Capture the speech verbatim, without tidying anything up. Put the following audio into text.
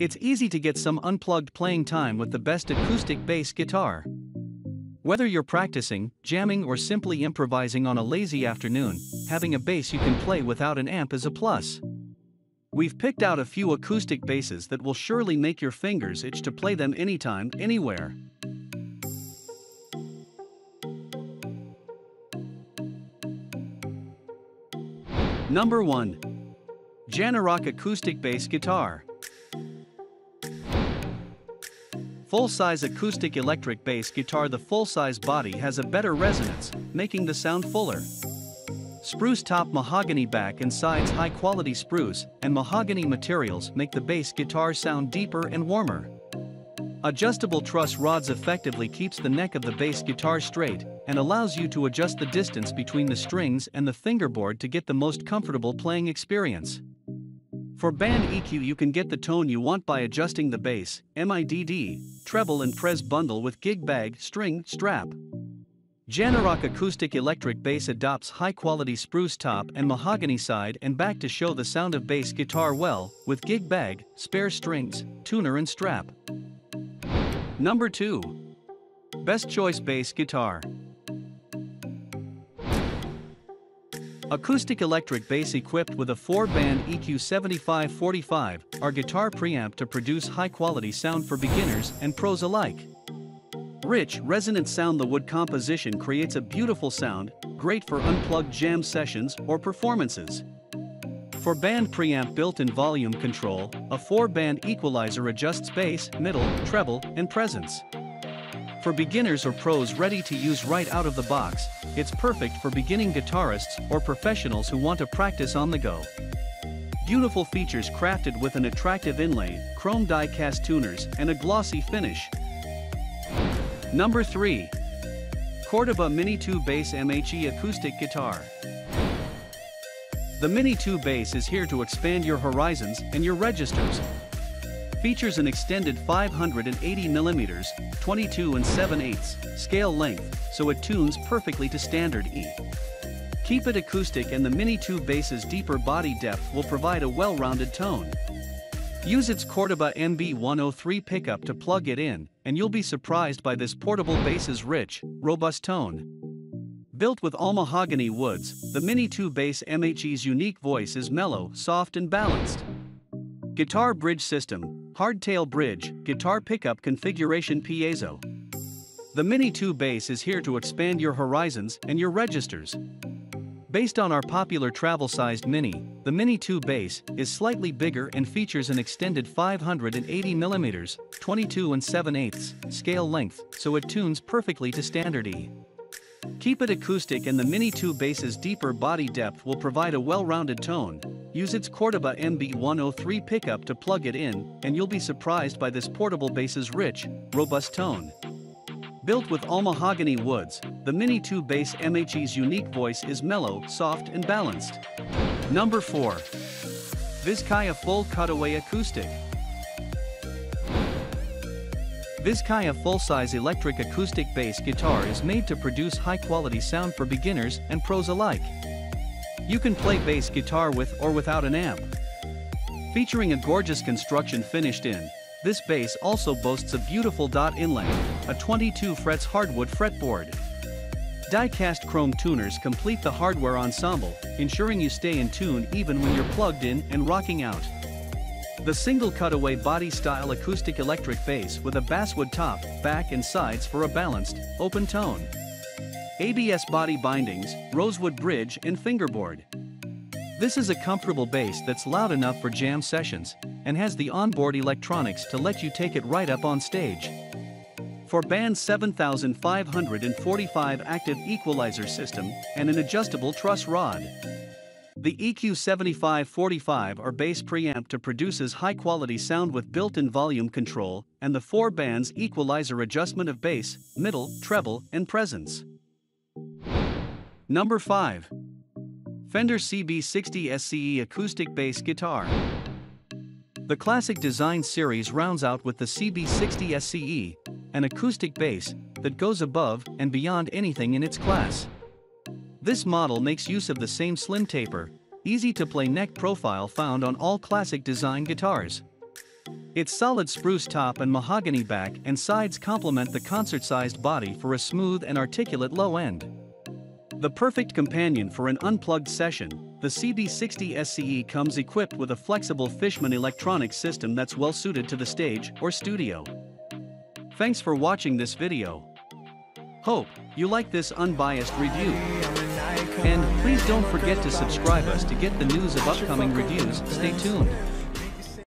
It's easy to get some unplugged playing time with the best acoustic bass guitar. Whether you're practicing, jamming, or simply improvising on a lazy afternoon, having a bass you can play without an amp is a plus. We've picked out a few acoustic basses that will surely make your fingers itch to play them anytime, anywhere. Number one. JANEROCK Acoustic Bass Guitar. Full-size acoustic electric bass guitar. The full-size body has a better resonance, making the sound fuller. Spruce top, mahogany back and sides. High-quality spruce and mahogany materials make the bass guitar sound deeper and warmer. Adjustable truss rods effectively keeps the neck of the bass guitar straight and allows you to adjust the distance between the strings and the fingerboard to get the most comfortable playing experience. For band E Q, you can get the tone you want by adjusting the bass, M I D D, treble and press bundle with gig bag, string, strap. JANEROCK Acoustic Electric Bass adopts high-quality spruce top and mahogany side and back to show the sound of bass guitar well, with gig bag, spare strings, tuner and strap. Number two. Best Choice Bass Guitar. Acoustic electric bass equipped with a four-band E Q seventy-five forty-five, our guitar preamp to produce high-quality sound for beginners and pros alike. Rich, resonant sound. The wood composition creates a beautiful sound, great for unplugged jam sessions or performances. For band preamp, built-in volume control, a four-band equalizer adjusts bass, middle, treble, and presence. For beginners or pros ready to use right out of the box, it's perfect for beginning guitarists or professionals who want to practice on the go. Beautiful features crafted with an attractive inlay, chrome die-cast tuners, and a glossy finish. Number three. Cordoba Mini two Bass M H E Acoustic Guitar. The Mini two Bass is here to expand your horizons and your registers. Features an extended five hundred eighty millimeter, twenty-two and seven eighths, scale length, so it tunes perfectly to standard E. Keep it acoustic, and the Mini two Bass's deeper body depth will provide a well-rounded tone. Use its Cordoba M B one oh three pickup to plug it in, and you'll be surprised by this portable bass's rich, robust tone. Built with all mahogany woods, the Mini two Bass M H E's unique voice is mellow, soft and balanced. Guitar Bridge System. Hardtail bridge, guitar pickup configuration, piezo. The Mini two Bass is here to expand your horizons and your registers. Based on our popular travel-sized Mini, the Mini two Bass is slightly bigger and features an extended five hundred eighty millimeter, twenty-two and seven eighths, scale length, so it tunes perfectly to standard E. Keep it acoustic, and the Mini two Bass's deeper body depth will provide a well-rounded tone. Use its Cordoba M B one oh three pickup to plug it in, and you'll be surprised by this portable bass's rich, robust tone. Built with all mahogany woods, the Mini two Bass M H E's unique voice is mellow, soft and balanced. Number four. Vizcaya Full Cutaway Acoustic. Vizcaya full-size electric acoustic bass guitar is made to produce high-quality sound for beginners and pros alike. You can play bass guitar with or without an amp. Featuring a gorgeous construction finished in, this bass also boasts a beautiful dot inlay, a twenty-two frets hardwood fretboard. Die-cast chrome tuners complete the hardware ensemble, ensuring you stay in tune even when you're plugged in and rocking out. The single cutaway body-style acoustic electric bass with a basswood top, back and sides for a balanced, open tone. A B S body bindings, rosewood bridge and fingerboard. This is a comfortable bass that's loud enough for jam sessions and has the onboard electronics to let you take it right up on stage. For band, seventy-five forty-five active equalizer system and an adjustable truss rod. The E Q seventy-five forty-five, our bass preamp, to produces high-quality sound with built-in volume control and the four bands equalizer adjustment of bass, middle, treble, and presence. Number five. Fender C B sixty S C E Acoustic Bass Guitar. The classic design series rounds out with the C B sixty S C E, an acoustic bass that goes above and beyond anything in its class. This model makes use of the same slim taper, easy-to-play neck profile found on all classic design guitars. Its solid spruce top and mahogany back and sides complement the concert-sized body for a smooth and articulate low end. The perfect companion for an unplugged session, the C B sixty S C E comes equipped with a flexible Fishman electronic system that's well suited to the stage or studio. Thanks for watching this video. Hope you like this unbiased review. And please don't forget to subscribe us to get the news of upcoming reviews. Stay tuned.